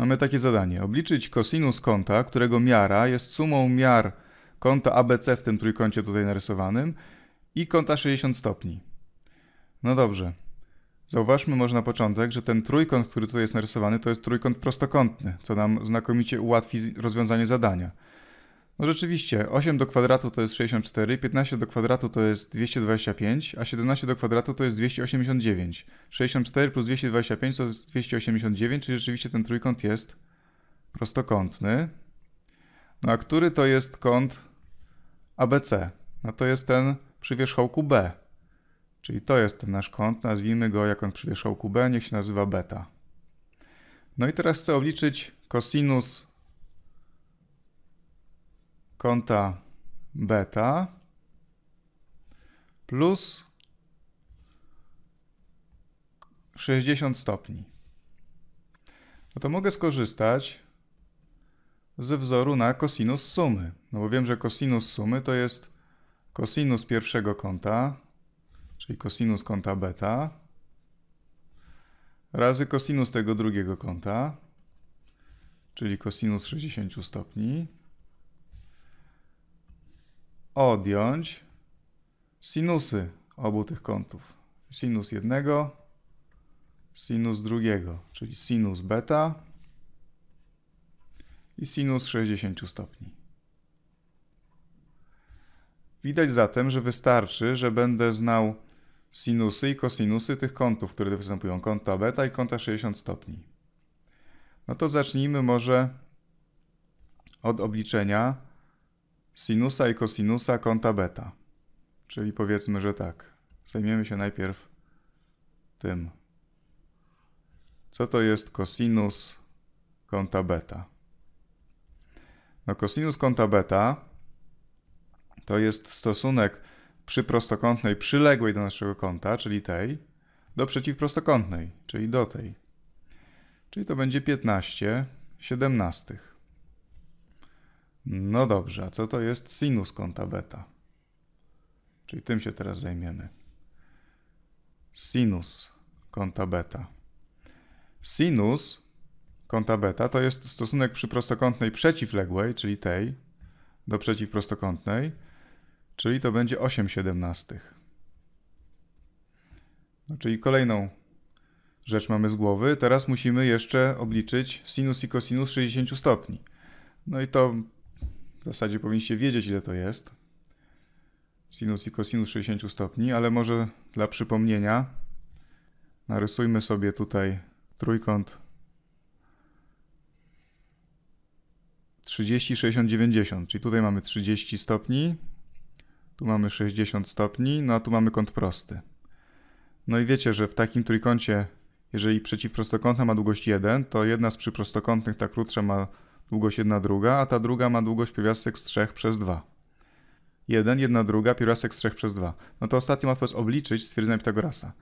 Mamy takie zadanie. Obliczyć kosinus kąta, którego miara jest sumą miar kąta ABC w tym trójkącie tutaj narysowanym i kąta 60 stopni. No dobrze. Zauważmy może na początek, że ten trójkąt, który tutaj jest narysowany, to jest trójkąt prostokątny, co nam znakomicie ułatwi rozwiązanie zadania. No rzeczywiście, 8 do kwadratu to jest 64, 15 do kwadratu to jest 225, a 17 do kwadratu to jest 289. 64 plus 225 to jest 289, czyli rzeczywiście ten trójkąt jest prostokątny. No a który to jest kąt ABC? No to jest ten przy wierzchołku B. Czyli to jest ten nasz kąt, nazwijmy go jak on przy wierzchołku B, niech się nazywa beta. No i teraz chcę obliczyć kosinus kąta beta plus 60 stopni. No to mogę skorzystać ze wzoru na kosinus sumy. No bo wiem, że kosinus sumy to jest kosinus pierwszego kąta, czyli kosinus kąta beta, razy kosinus tego drugiego kąta, czyli kosinus 60 stopni, odjąć sinusy obu tych kątów. Sinus jednego, sinus drugiego, czyli sinus beta i sinus 60 stopni. Widać zatem, że wystarczy, że będę znał sinusy i kosinusy tych kątów, które występują, kąta beta i kąta 60 stopni. No to zacznijmy może od obliczenia sinusa i kosinusa kąta beta. Czyli powiedzmy, że tak. Zajmiemy się najpierw tym. Co to jest kosinus kąta beta? No kosinus kąta beta to jest stosunek przy prostokątnej przyległej do naszego kąta, czyli tej, do przeciwprostokątnej, czyli do tej. Czyli to będzie 15/17. No dobrze, a co to jest sinus kąta beta? Czyli tym się teraz zajmiemy. Sinus kąta beta. Sinus kąta beta to jest stosunek przy prostokątnej przeciwległej, czyli tej, do przeciwprostokątnej, czyli to będzie 8/17. No, czyli kolejną rzecz mamy z głowy. Teraz musimy jeszcze obliczyć sinus i kosinus 60 stopni. No i to w zasadzie powinniście wiedzieć, ile to jest. Sinus i kosinus 60 stopni, ale może dla przypomnienia narysujmy sobie tutaj trójkąt 30, 60, 90. Czyli tutaj mamy 30 stopni, tu mamy 60 stopni, no a tu mamy kąt prosty. No i wiecie, że w takim trójkącie, jeżeli przeciwprostokątna ma długość 1, to jedna z przyprostokątnych, ta krótsza, ma długość 1/2, a ta druga ma długość pierwiastek z 3 przez 2. 1, 1/2, pierwiastek z 3 przez 2. No to ostatnio łatwo jest obliczyć stwierdzenia Pitagorasa.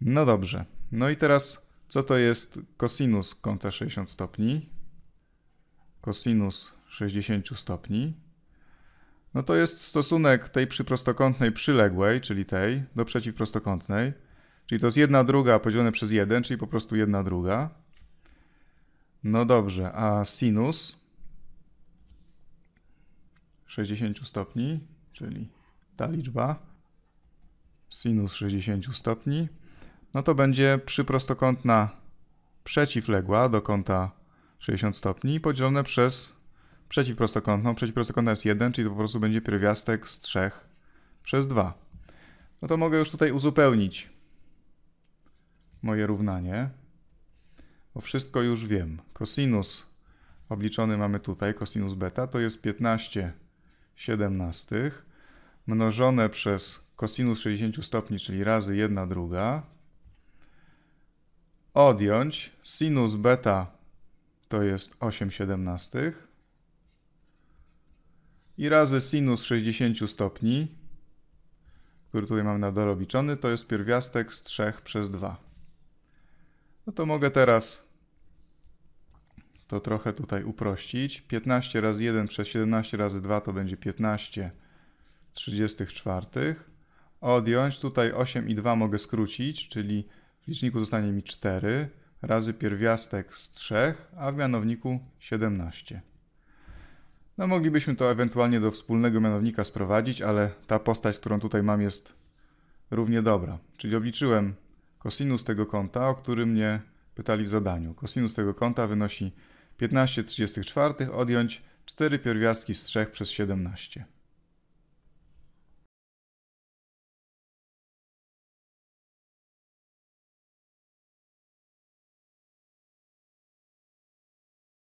No dobrze. No i teraz co to jest kosinus kąta 60 stopni? Kosinus 60 stopni. No to jest stosunek tej przyprostokątnej przyległej, czyli tej, do przeciwprostokątnej. Czyli to jest 1/2 podzielone przez 1, czyli po prostu 1/2. No dobrze, a sinus 60 stopni, czyli ta liczba, sinus 60 stopni, no to będzie przyprostokątna przeciwległa do kąta 60 stopni podzielone przez przeciwprostokątną. Przeciwprostokątna jest 1, czyli to po prostu będzie pierwiastek z 3 przez 2. No to mogę już tutaj uzupełnić moje równanie. Bo wszystko już wiem. Kosinus obliczony mamy tutaj, kosinus beta, to jest 15/17 mnożone przez kosinus 60 stopni, czyli razy 1/2. Odjąć sinus beta to jest 8/17 i razy sinus 60 stopni, który tutaj mamy na dole obliczony, to jest pierwiastek z 3 przez 2. No to mogę teraz to trochę tutaj uprościć. 15 razy 1 przez 17 razy 2 to będzie 15/34. Odjąć tutaj 8 i 2 mogę skrócić, czyli w liczniku zostanie mi 4. razy pierwiastek z 3, a w mianowniku 17. No moglibyśmy to ewentualnie do wspólnego mianownika sprowadzić, ale ta postać, którą tutaj mam, jest równie dobra. Czyli obliczyłem kosinus tego kąta, o który mnie pytali w zadaniu. Kosinus tego kąta wynosi 15,34 odjąć 4 pierwiastki z 3 przez 17.